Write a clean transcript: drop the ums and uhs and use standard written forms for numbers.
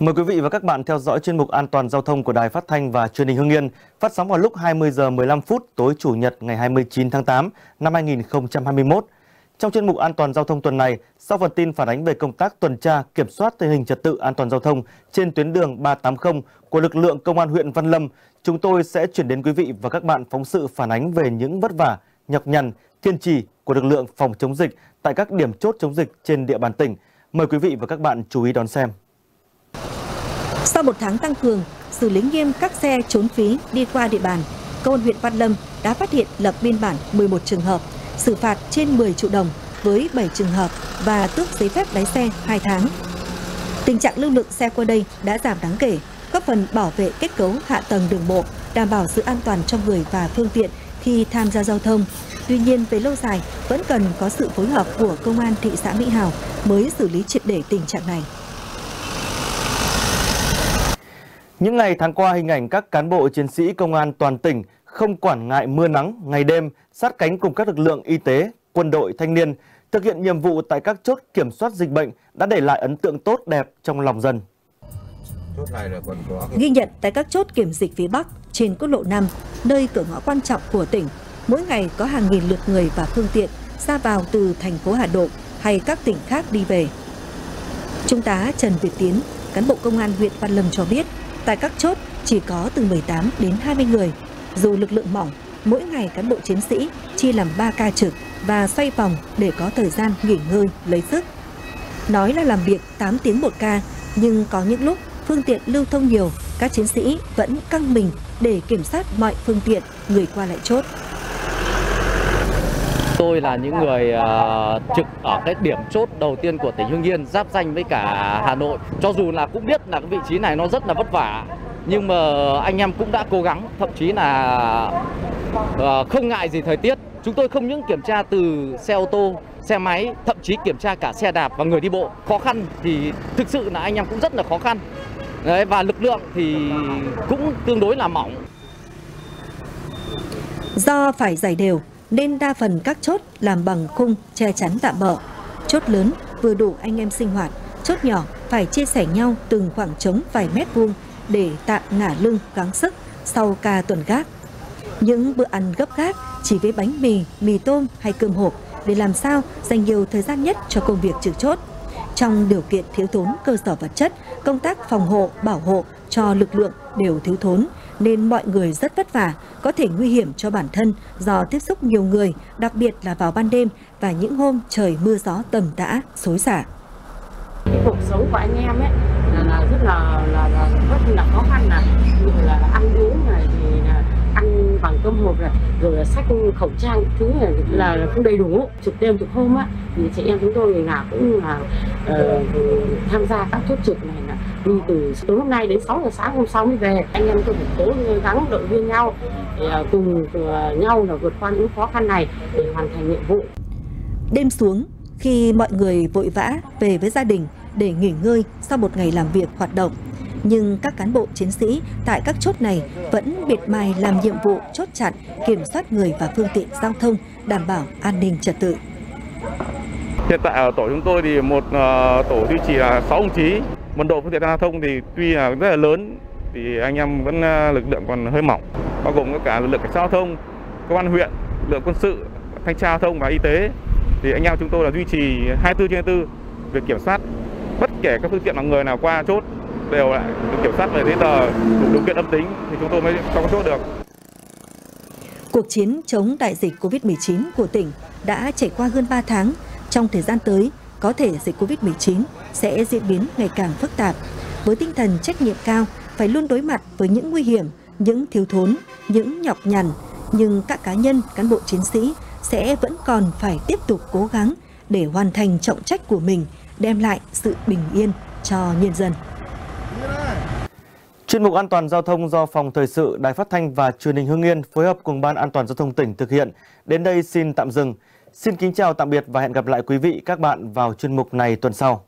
Mời quý vị và các bạn theo dõi chuyên mục An toàn giao thông của Đài Phát thanh và Truyền hình Hưng Yên, phát sóng vào lúc 20h15 tối Chủ nhật ngày 29 tháng 8 năm 2021. Trong chuyên mục An toàn giao thông tuần này, sau phần tin phản ánh về công tác tuần tra, kiểm soát tình hình trật tự an toàn giao thông trên tuyến đường 380 của lực lượng công an huyện Văn Lâm, chúng tôi sẽ chuyển đến quý vị và các bạn phóng sự phản ánh về những vất vả, nhọc nhằn, kiên trì của lực lượng phòng chống dịch tại các điểm chốt chống dịch trên địa bàn tỉnh. Mời quý vị và các bạn chú ý đón xem. Sau một tháng tăng cường, xử lý nghiêm các xe trốn phí đi qua địa bàn, Công an huyện Văn Lâm đã phát hiện lập biên bản 11 trường hợp, xử phạt trên 10 triệu đồng với 7 trường hợp và tước giấy phép lái xe 2 tháng. Tình trạng lưu lượng xe qua đây đã giảm đáng kể, góp phần bảo vệ kết cấu hạ tầng đường bộ, đảm bảo sự an toàn cho người và phương tiện khi tham gia giao thông. Tuy nhiên, về lâu dài vẫn cần có sự phối hợp của Công an thị xã Mỹ Hào mới xử lý triệt để tình trạng này. Những ngày tháng qua, hình ảnh các cán bộ chiến sĩ công an toàn tỉnh không quản ngại mưa nắng, ngày đêm sát cánh cùng các lực lượng y tế, quân đội, thanh niên thực hiện nhiệm vụ tại các chốt kiểm soát dịch bệnh đã để lại ấn tượng tốt đẹp trong lòng dân. Ghi nhận tại các chốt kiểm dịch phía Bắc trên quốc lộ 5, nơi cửa ngõ quan trọng của tỉnh, mỗi ngày có hàng nghìn lượt người và phương tiện ra vào từ thành phố Hà Nội hay các tỉnh khác đi về. Trung tá Trần Việt Tiến, cán bộ công an huyện Văn Lâm cho biết, tại các chốt chỉ có từ 18 đến 20 người. Dù lực lượng mỏng, mỗi ngày cán bộ chiến sĩ chia làm 3 ca trực và xoay vòng để có thời gian nghỉ ngơi, lấy sức. Nói là làm việc 8 tiếng một ca, nhưng có những lúc phương tiện lưu thông nhiều, các chiến sĩ vẫn căng mình để kiểm soát mọi phương tiện người qua lại chốt. Tôi là những người trực ở cái điểm chốt đầu tiên của tỉnh Hưng Yên giáp ranh với cả Hà Nội. Cho dù là cũng biết là cái vị trí này nó rất là vất vả, nhưng mà anh em cũng đã cố gắng, thậm chí là không ngại gì thời tiết. Chúng tôi không những kiểm tra từ xe ô tô, xe máy, thậm chí kiểm tra cả xe đạp và người đi bộ. Khó khăn thì thực sự là anh em cũng rất là khó khăn. Đấy, và lực lượng thì cũng tương đối là mỏng. Do phải giải đều nên đa phần các chốt làm bằng khung che chắn tạm bợ. Chốt lớn vừa đủ anh em sinh hoạt, chốt nhỏ phải chia sẻ nhau từng khoảng trống vài mét vuông để tạm ngả lưng gắng sức sau ca tuần gác. Những bữa ăn gấp gáp chỉ với bánh mì, mì tôm hay cơm hộp để làm sao dành nhiều thời gian nhất cho công việc trực chốt. Trong điều kiện thiếu thốn cơ sở vật chất, công tác phòng hộ, bảo hộ cho lực lượng đều thiếu thốn, nên mọi người rất vất vả, có thể nguy hiểm cho bản thân do tiếp xúc nhiều người, đặc biệt là vào ban đêm và những hôm trời mưa gió tầm tã, xối xả. Cái cuộc sống của anh em ấy là rất là khó khăn, là như là ăn uống này thì là ăn bằng cơm hộp này, rồi là sách khẩu trang thứ này là không đầy đủ. Trực đêm trực hôm á thì chị em chúng tôi ngày nào cũng là tham gia các chốt trực này, là đi từ tối hôm nay đến 6 giờ sáng hôm sau mới về. Anh em tôi phải cố gắng động viên nhau thì cùng nhau là vượt qua những khó khăn này để hoàn thành nhiệm vụ. Đêm xuống, khi mọi người vội vã về với gia đình để nghỉ ngơi sau một ngày làm việc hoạt động, nhưng các cán bộ chiến sĩ tại các chốt này vẫn miệt mài làm nhiệm vụ chốt chặn, kiểm soát người và phương tiện giao thông, đảm bảo an ninh trật tự. Hiện tại ở tổ chúng tôi thì một tổ duy trì là 6 đồng chí. Mật độ phương tiện giao thông thì tuy là rất là lớn thì anh em vẫn lực lượng còn hơi mỏng, bao gồm có cả lực lượng cảnh sát giao thông, công an huyện, lực lượng quân sự, thanh tra giao thông và y tế. Thì anh em chúng tôi là duy trì 24/24 việc kiểm soát bất kể các phương tiện là người nào qua chốt đều lại kiểm soát về giấy tờ đủ điều kiện âm tính thì chúng tôi mới cho các chốt được. Cuộc chiến chống đại dịch Covid-19 của tỉnh đã trải qua hơn 3 tháng. Trong thời gian tới, có thể dịch Covid-19 sẽ diễn biến ngày càng phức tạp. Với tinh thần trách nhiệm cao, phải luôn đối mặt với những nguy hiểm, những thiếu thốn, những nhọc nhằn, nhưng các cá nhân, cán bộ chiến sĩ sẽ vẫn còn phải tiếp tục cố gắng để hoàn thành trọng trách của mình, đem lại sự bình yên cho nhân dân. Chuyên mục An toàn giao thông do Phòng Thời sự Đài Phát thanh và Truyền hình Hưng Yên phối hợp cùng Ban An toàn giao thông tỉnh thực hiện đến đây xin tạm dừng. Xin kính chào tạm biệt và hẹn gặp lại quý vị các bạn vào chuyên mục này tuần sau.